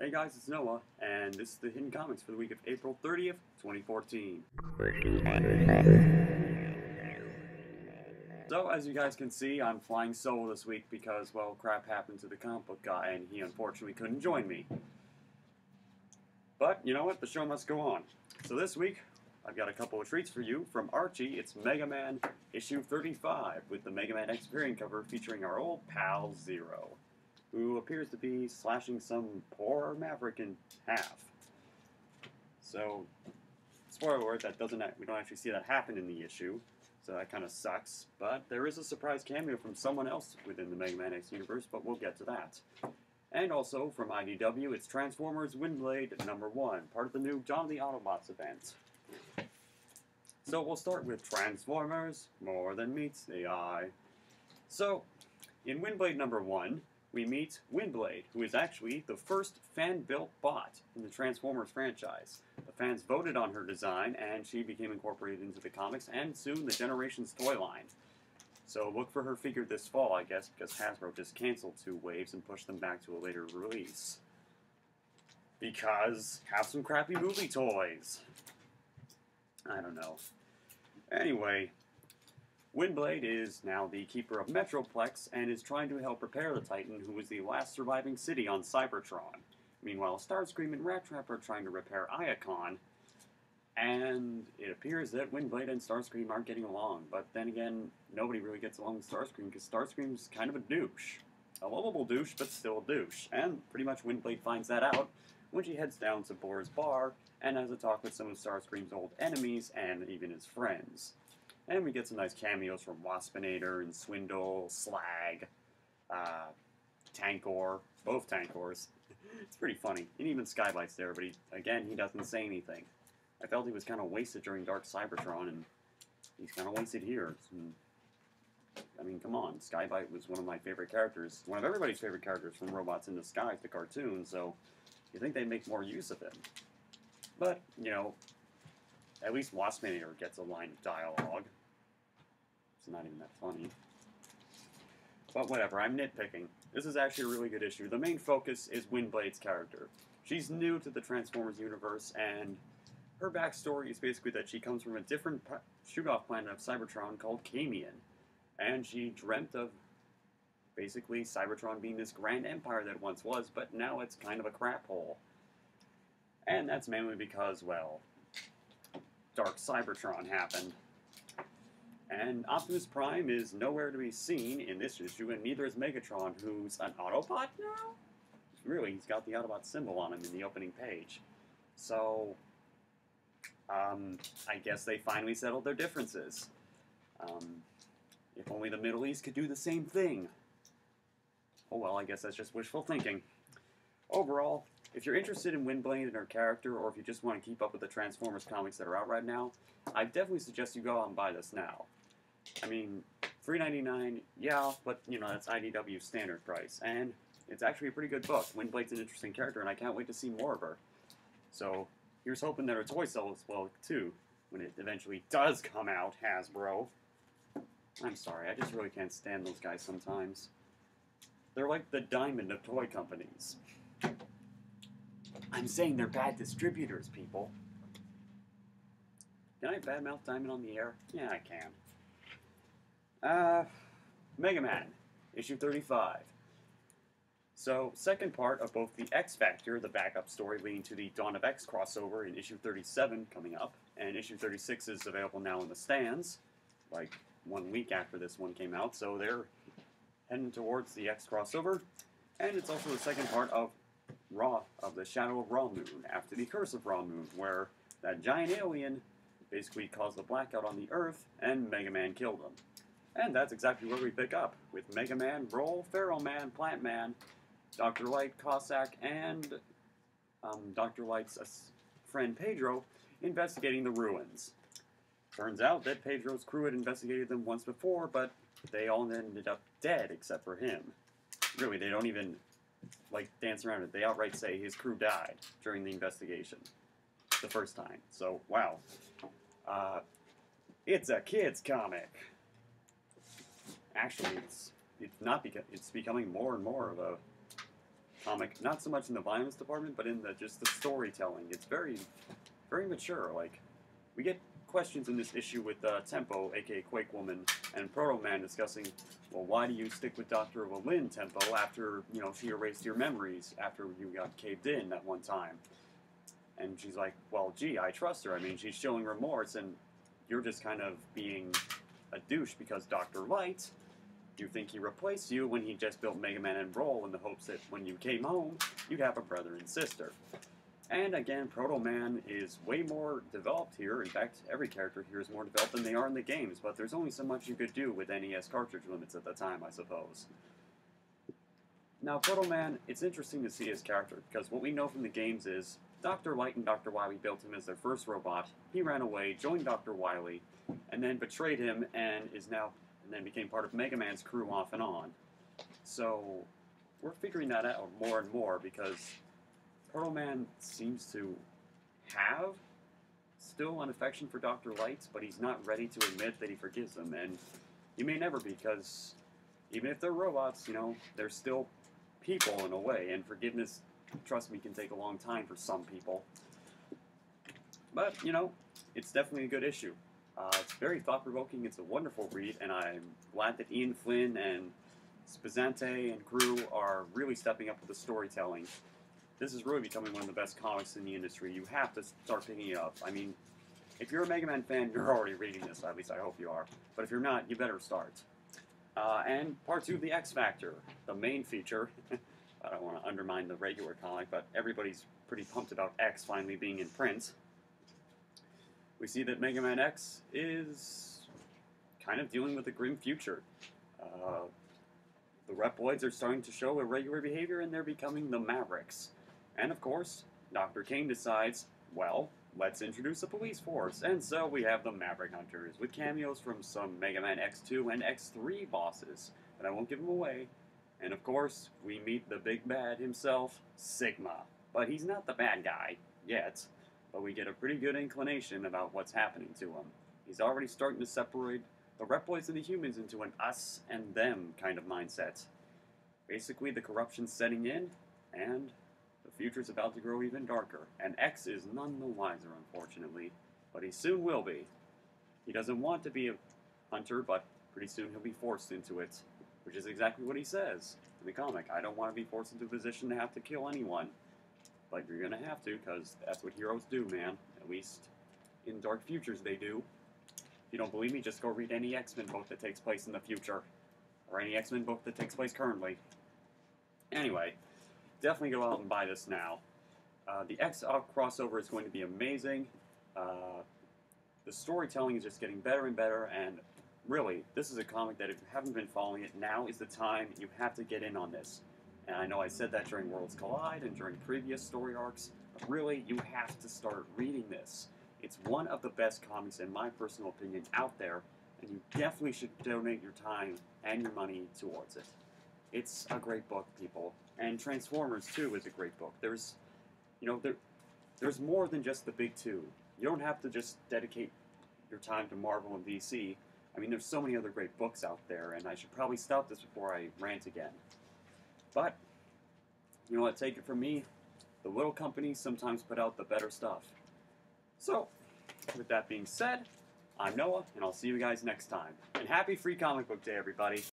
Hey guys, it's Noah, and this is the Hidden Comics for the week of April 30th, 2014. So, as you guys can see, I'm flying solo this week because, well, crap happened to the comic book guy, and he unfortunately couldn't join me. But, you know what? The show must go on. So this week, I've got a couple of treats for you. From Archie, it's Mega Man issue 35, with the Mega Man X variant cover featuring our old pal, Zero, who appears to be slashing some poor Maverick in half. So, spoiler alert, we don't actually see that happen in the issue, so that kind of sucks. But there is a surprise cameo from someone else within the Mega Man X universe, but we'll get to that. And also, from IDW, it's Transformers Windblade #1, part of the new John the Autobots event. So we'll start with Transformers, More Than Meets the Eye. So, in Windblade #1, we meet Windblade, who is actually the first fan-built bot in the Transformers franchise. The fans voted on her design, and she became incorporated into the comics, and soon the Generations toy line. So look for her figure this fall, I guess, because Hasbro just canceled two waves and pushed them back to a later release. Because, have some crappy movie toys! I don't know. Anyway, Windblade is now the keeper of Metroplex and is trying to help repair the Titan, who was the last surviving city on Cybertron. Meanwhile, Starscream and Rattrap are trying to repair Iacon, and it appears that Windblade and Starscream aren't getting along. But then again, nobody really gets along with Starscream, because Starscream's kind of a douche. A lovable douche, but still a douche. And pretty much Windblade finds that out when she heads down to Boar's Bar and has a talk with some of Starscream's old enemies and even his friends. And we get some nice cameos from Waspinator and Swindle, Slag, Tankor, both Tankors. It's pretty funny. And even Skybite's there, but he doesn't say anything. I felt he was kind of wasted during Dark Cybertron, and he's kind of wasted here. I mean, come on. Skybite was one of my favorite characters, one of everybody's favorite characters from Robots in Disguise, the cartoon, so you think they'd make more use of him. But, you know, at least Waspinator gets a line of dialogue. It's not even that funny. But whatever, I'm nitpicking. This is actually a really good issue. The main focus is Windblade's character. She's new to the Transformers universe, and her backstory is basically that she comes from a different shoot-off planet of Cybertron called Kamian. And she dreamt of, basically, Cybertron being this grand empire that it once was, but now it's kind of a crap hole. And that's mainly because, well, Dark Cybertron happened. And Optimus Prime is nowhere to be seen in this issue, and neither is Megatron, who's an Autobot now? Really, he's got the Autobot symbol on him in the opening page. So, I guess they finally settled their differences. If only the Middle East could do the same thing. Oh well, I guess that's just wishful thinking. Overall, if you're interested in Windblade and her character, or if you just want to keep up with the Transformers comics that are out right now, I definitely suggest you go out and buy this now. I mean, $3.99, yeah, but, you know, that's IDW's standard price, and it's actually a pretty good book. Windblade's an interesting character, and I can't wait to see more of her. So, here's hoping that her toy sells well, too, when it eventually does come out, Hasbro. I'm sorry, I just really can't stand those guys sometimes. They're like the diamond of toy companies. I'm saying they're bad distributors, people. Can I badmouth Diamond on the air? Yeah, I can. Mega Man, issue 35. So, second part of both the X Factor, the backup story leading to the Dawn of X crossover in issue 37 coming up, and issue 36 is available now in the stands, like 1 week after this one came out, so they're heading towards the X crossover, and it's also the second part of the Shadow of Ra Moon, after the Curse of Ra Moon, where that giant alien basically caused the blackout on the Earth, and Mega Man killed him. And that's exactly where we pick up, with Mega Man, Roll, Pharaoh Man, Plant Man, Dr. Light, Cossack, and Dr. Light's friend Pedro investigating the ruins. Turns out that Pedro's crew had investigated them once before, but they all ended up dead except for him. Really, they don't even dance around it. They outright say his crew died during the investigation. The first time. So, wow. It's a kid's comic. Actually, it's becoming more and more of a comic, not so much in the violence department, but in the just the storytelling. It's very, very mature. Like, we get questions in this issue with Tempo, aka Quake Woman, and Proto Man discussing, well, why do you stick with Dr. Wily, Tempo, after, you know, she erased your memories after you got caved in that one time? And she's like, well, gee, I trust her. I mean, she's showing remorse, and you're just kind of being a douche because Dr. Light, you think he replaced you when he just built Mega Man and Roll in the hopes that when you came home, you'd have a brother and sister. And again, Proto Man is way more developed here. In fact, every character here is more developed than they are in the games, but there's only so much you could do with NES cartridge limits at the time, I suppose. Now, Proto Man, it's interesting to see his character, because what we know from the games is Dr. Light and Dr. Wily built him as their first robot. He ran away, joined Dr. Wily, and then betrayed him, and is now, and then became part of Mega Man's crew off and on. So, we're figuring that out more and more, because Pearl Man seems to have still an affection for Dr. Light, but he's not ready to admit that he forgives them, and he may never be, because even if they're robots, you know, they're still people in a way, and forgiveness, trust me, can take a long time for some people. But, you know, it's definitely a good issue. It's very thought-provoking, it's a wonderful read, and I'm glad that Ian Flynn and Spazzante and crew are really stepping up with the storytelling. This is really becoming one of the best comics in the industry. You have to start picking it up. I mean, if you're a Mega Man fan, you're already reading this, at least I hope you are. But if you're not, you better start. And part two of the X Factor, the main feature. I don't want to undermine the regular comic, but everybody's pretty pumped about X finally being in print. We see that Mega Man X is kind of dealing with a grim future. The Reploids are starting to show irregular behavior, and they're becoming the Mavericks. And of course, Dr. Cain decides, well, let's introduce a police force. And so we have the Maverick Hunters, with cameos from some Mega Man X2 and X3 bosses. But I won't give them away. And of course, we meet the big bad himself, Sigma. But he's not the bad guy, yet. But we get a pretty good inclination about what's happening to him. He's already starting to separate the Reploids and the humans into an us and them kind of mindset. Basically, the corruption's setting in, and the future's about to grow even darker, and X is none the wiser, unfortunately, but he soon will be. He doesn't want to be a hunter, but pretty soon he'll be forced into it, which is exactly what he says in the comic. I don't want to be forced into a position to have to kill anyone, but you're gonna have to, because that's what heroes do, man. At least in dark futures they do. If you don't believe me, just go read any X-Men book that takes place in the future, or any X-Men book that takes place currently. Anyway, definitely go out and buy this now. The X-Off crossover is going to be amazing. The storytelling is just getting better and better, and really, this is a comic that if you haven't been following it, now is the time. You have to get in on this. And I know I said that during Worlds Collide and during previous story arcs, but really, you have to start reading this. It's one of the best comics, in my personal opinion, out there, and you definitely should donate your time and your money towards it. It's a great book, people. And Transformers, too, is a great book. There's, you know, there's more than just the big two. You don't have to just dedicate your time to Marvel and DC. I mean, there's so many other great books out there, and I should probably stop this before I rant again. But, you know what, take it from me, the little companies sometimes put out the better stuff. So, with that being said, I'm Noah, and I'll see you guys next time. And happy Free Comic Book Day, everybody!